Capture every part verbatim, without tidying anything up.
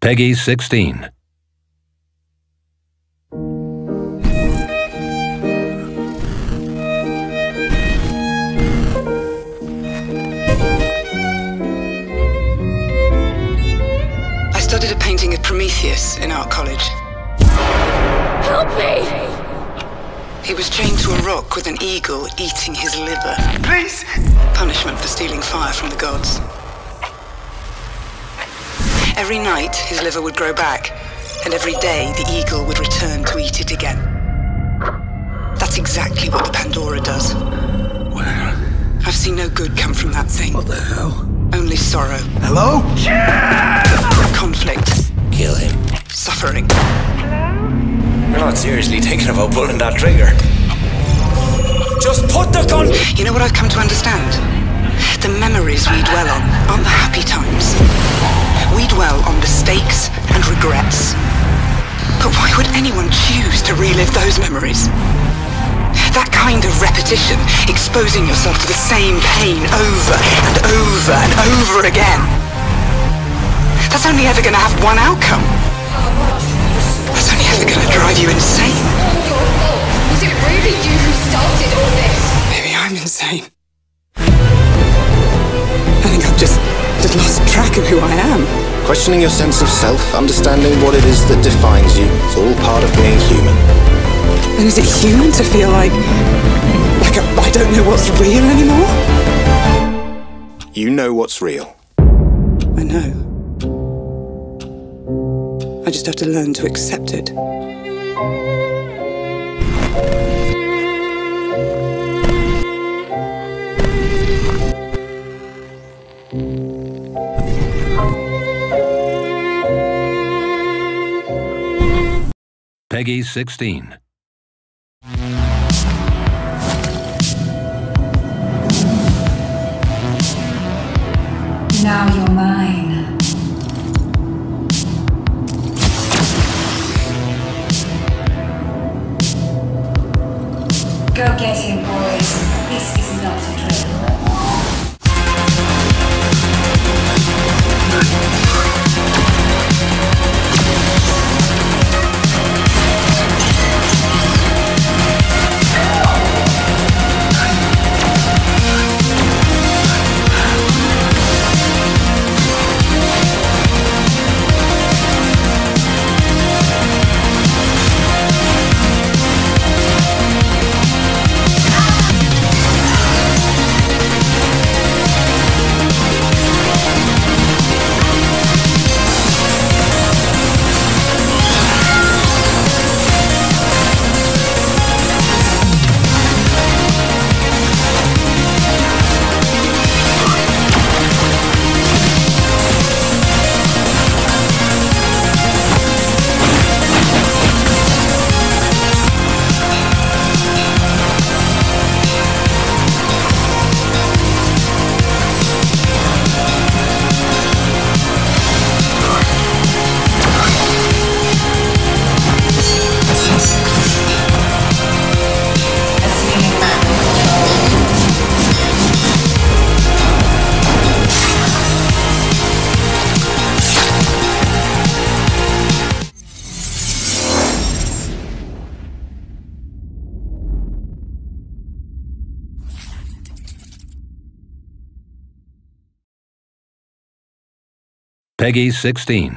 Peggy sixteen. I studied a painting of Prometheus in art college. Help me! He was chained to a rock with an eagle eating his liver. Please! Punishment for stealing fire from the gods. Every night, his liver would grow back, and every day, the eagle would return to eat it again. That's exactly what the Pandora does. Well... I've seen no good come from that thing. What the hell? Only sorrow. Hello? Kill! Conflict. Kill him. Suffering. Hello? You're not seriously thinking about pulling that trigger. Just put the gun... You know what I've come to understand? The memories we dwell on aren't the happy times. We dwell on mistakes and regrets. But why would anyone choose to relive those memories? That kind of repetition, exposing yourself to the same pain over and over and over again. That's only ever going to have one outcome. That's only ever going to drive you insane. All your fault. Was it really you who started all this? Maybe I'm insane. I think I've just... I've lost track of who I am. Questioning your sense of self, understanding what it is that defines you, it's all part of being human. And is it human to feel like... like a, I don't know what's real anymore? You know what's real. I know. I just have to learn to accept it. Peggy sixteen. Now you're mine. Go get him, boys. This is not a Peggy sixteen.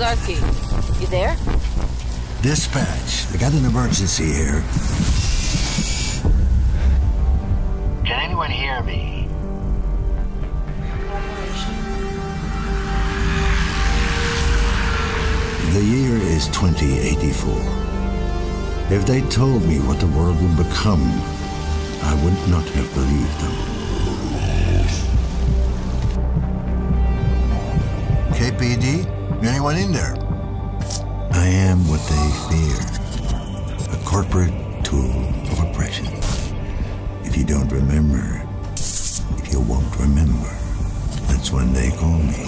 Lozovsky, you there? Dispatch, I got an emergency here. Can anyone hear me? The year is twenty eighty-four. If they told me what the world would become, I would not have believed them. K P D? Anyone in there? I am what they fear. A corporate tool of oppression. If you don't remember, if you won't remember, that's when they call me.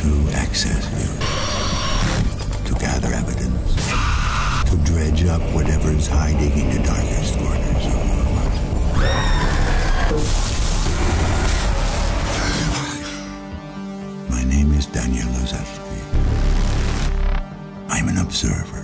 To access you, to gather evidence, to dredge up whatever's hiding in the darkest corners of your mind. My name is Daniel Lozovsky. I'm an observer.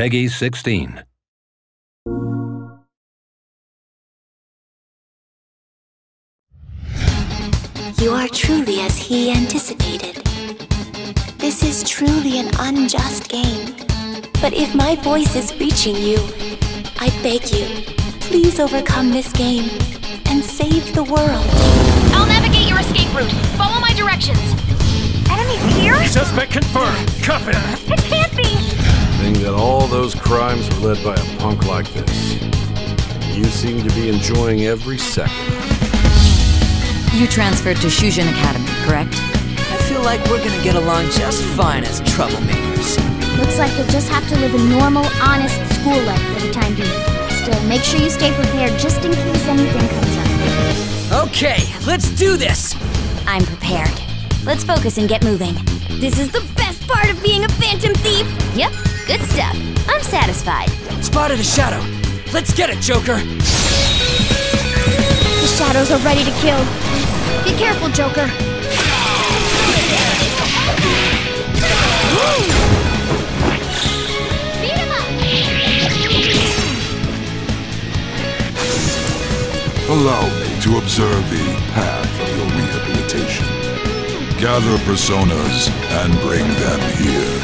Peggy sixteen. You are truly as he anticipated. This is truly an unjust game. But if my voice is reaching you, I beg you, please overcome this game and save the world. I'll navigate your escape route. Follow my directions. Enemies here? Suspect confirmed. Cuff him. It can't be. Think that all those crimes were led by a punk like this. You seem to be enjoying every second. You transferred to Shujin Academy, correct? I feel like we're gonna get along just fine as troublemakers. Looks like you'll just have to live a normal, honest school life for the time being. Still, make sure you stay prepared just in case anything comes up. Okay, let's do this! I'm prepared. Let's focus and get moving. This is the best part of being a phantom thief! Yep, good stuff. I'm satisfied. Spotted a shadow. Let's get it, Joker! The shadows are ready to kill. Be careful, Joker. Beat him up. Allow me to observe the path of your rehabilitation. Gather personas and bring them here.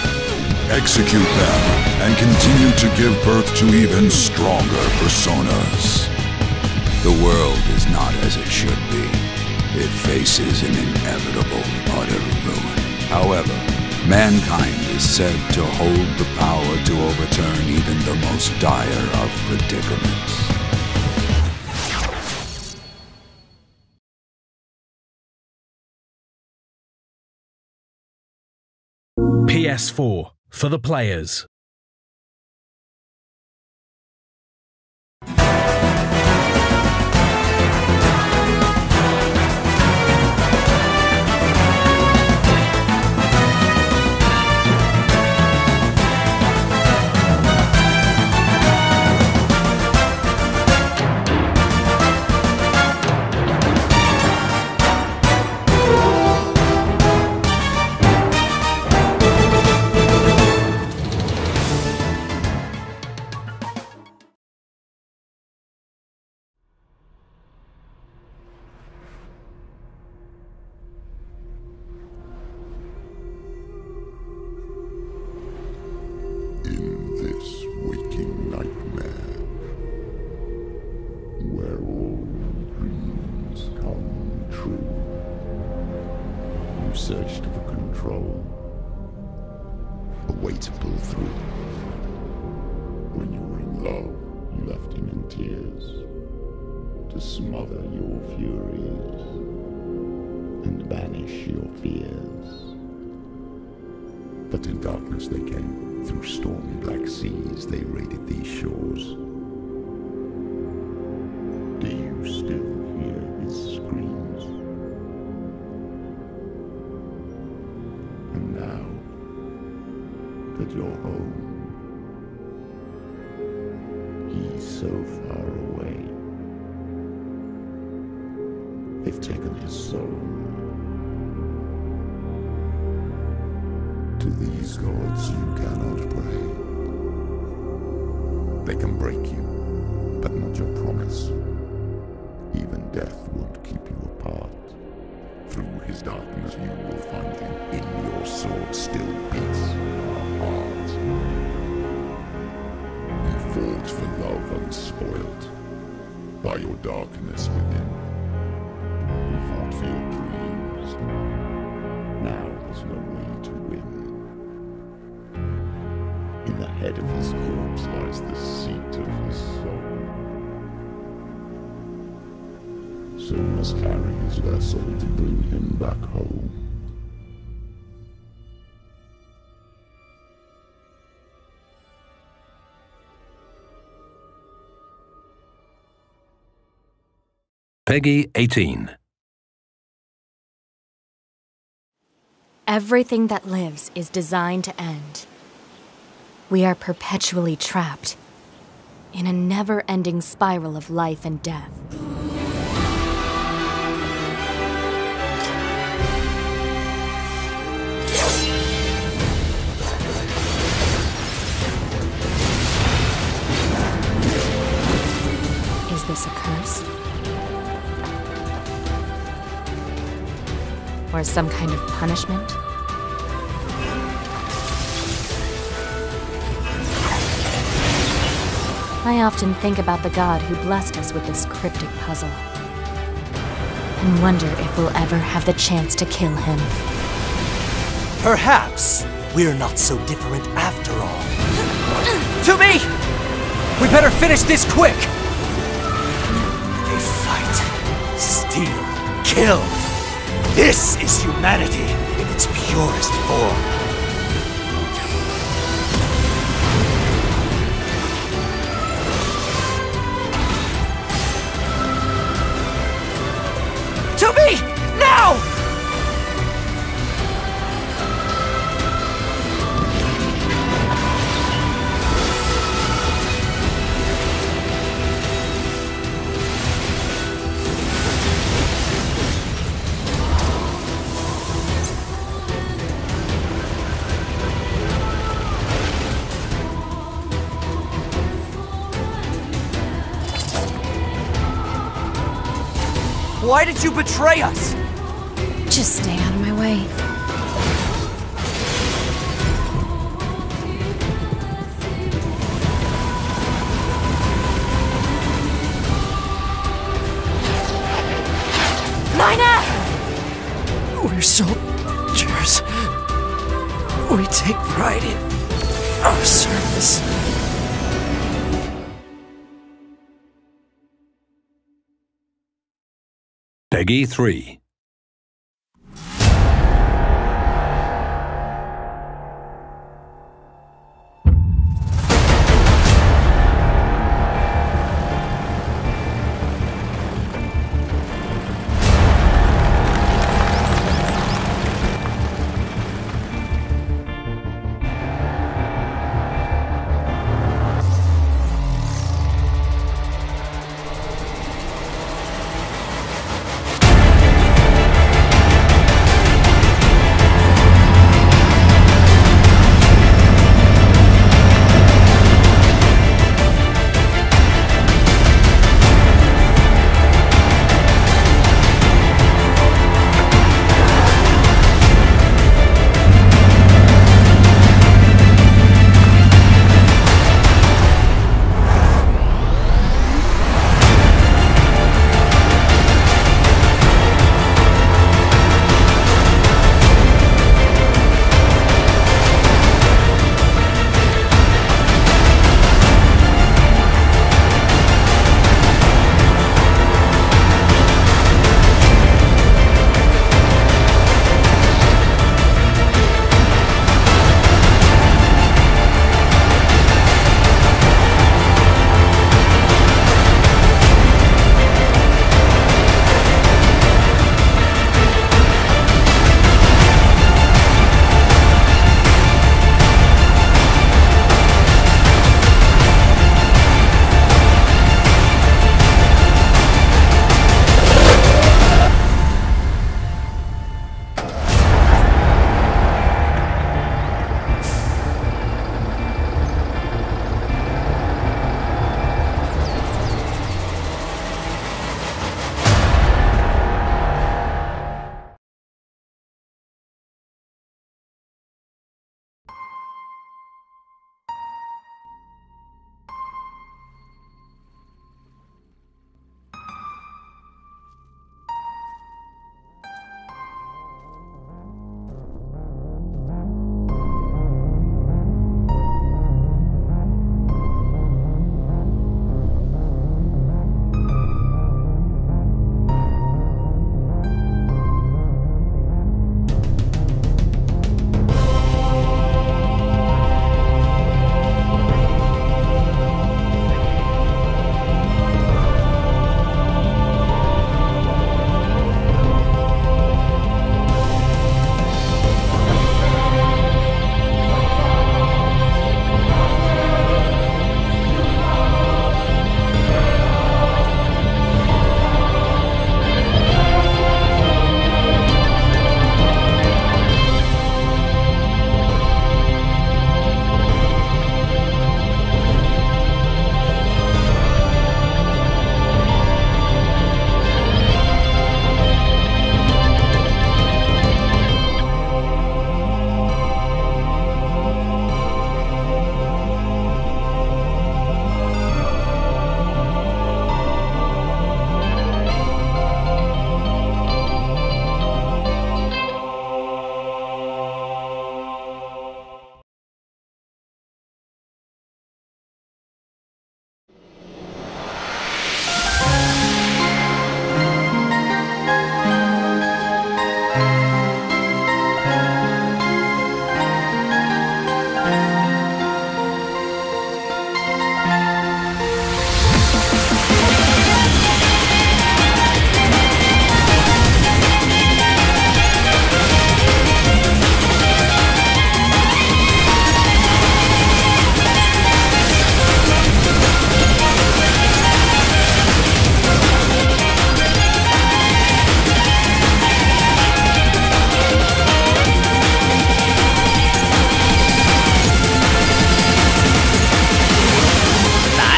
Execute them and continue to give birth to even stronger personas. The world is not as it should be. It faces an inevitable utter ruin. However, mankind is said to hold the power to overturn even the most dire of predicaments. P S four, for the players. Searched for control, a way to pull through. When you were in love, you left him in tears to smother your furies and banish your fears. But in darkness they came, through stormy black seas they raided these shores. Do you still hear his scream? That you're home. He's so far away. They've taken his soul. To these gods you cannot pray. They can break you, but not your promise. Even death won't keep you apart. Through his darkness you will find him. In your sword still beats your heart. You fought for love unspoiled by your darkness within. You fought for your dreams. Now there's no way to win. In the head of his corpse lies the seat of his soul. So you must carry his vessel to bring him back home. Peggy eighteen. Everything that lives is designed to end. We are perpetually trapped in a never-ending spiral of life and death. this a curse? Or some kind of punishment? I often think about the god who blessed us with this cryptic puzzle, and wonder if we'll ever have the chance to kill him. Perhaps we're not so different after all. To me! We better finish this quick! They fight, steal, kill. This is humanity in its purest form. Why did you betray us? Just stay out of my way. Mina! We're soldiers. We take pride in our service. Peggy three.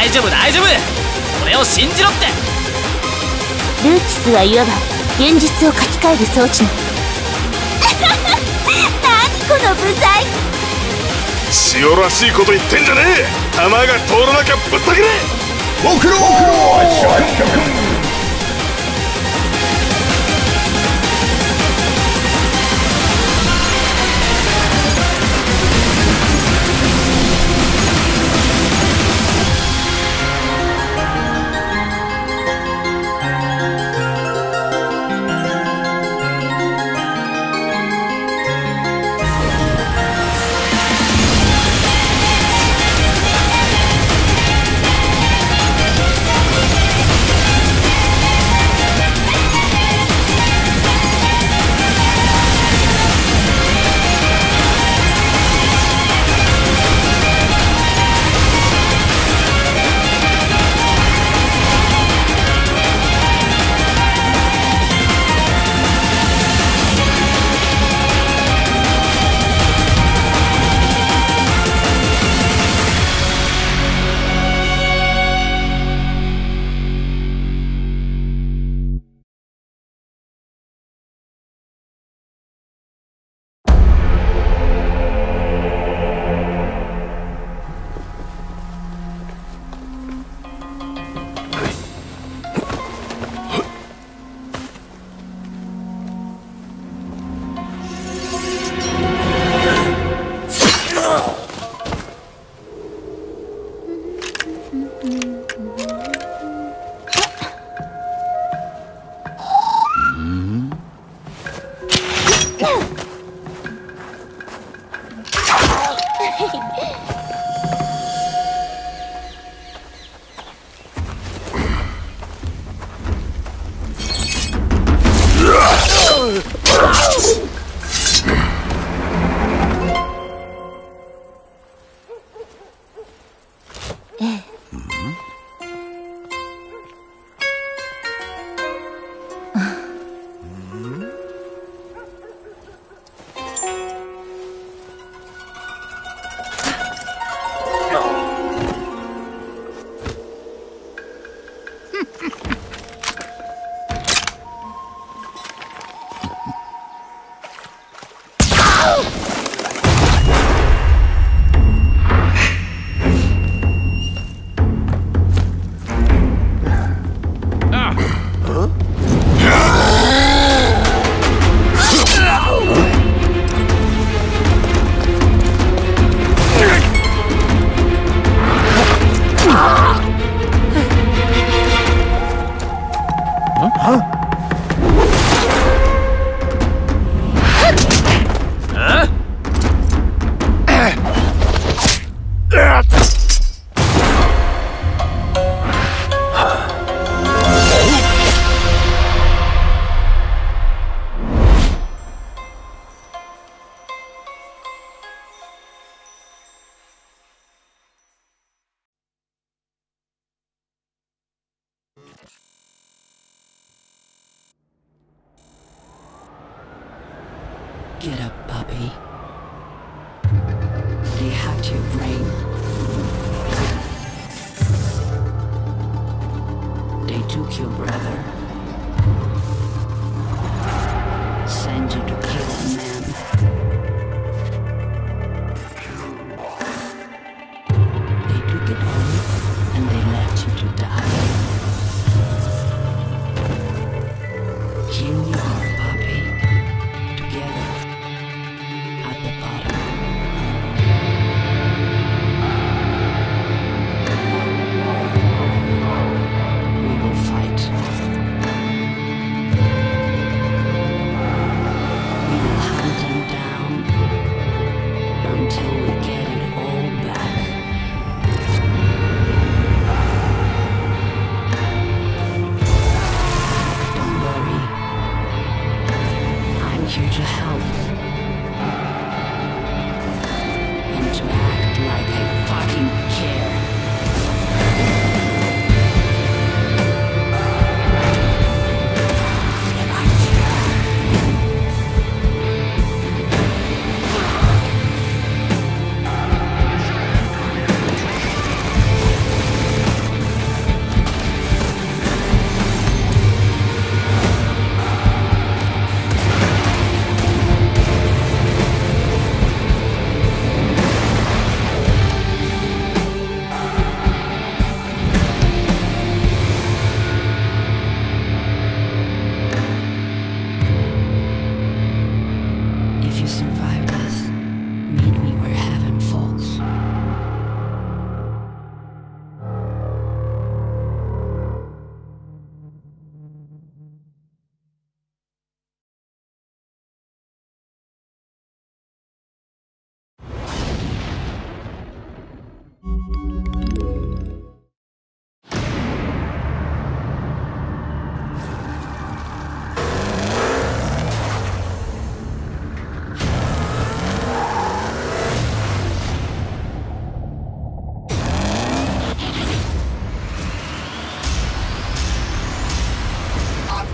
大丈夫大丈夫、俺を信じろって。ルーキスはいわば現実を書き換える装置なの。何このブサイ、塩らしいこと言ってんじゃねえ。弾が通らなきゃぶった切れ。僕の僕の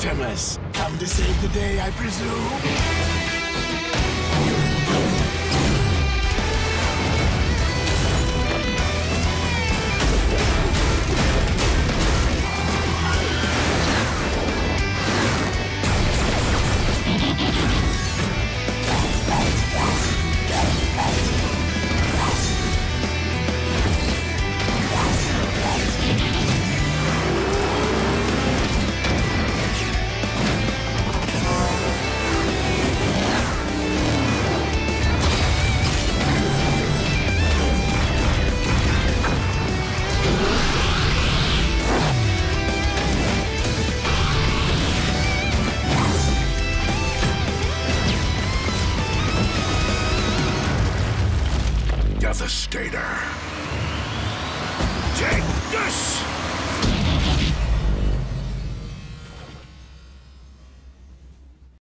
Artemis, come to save the day, I presume? Take this!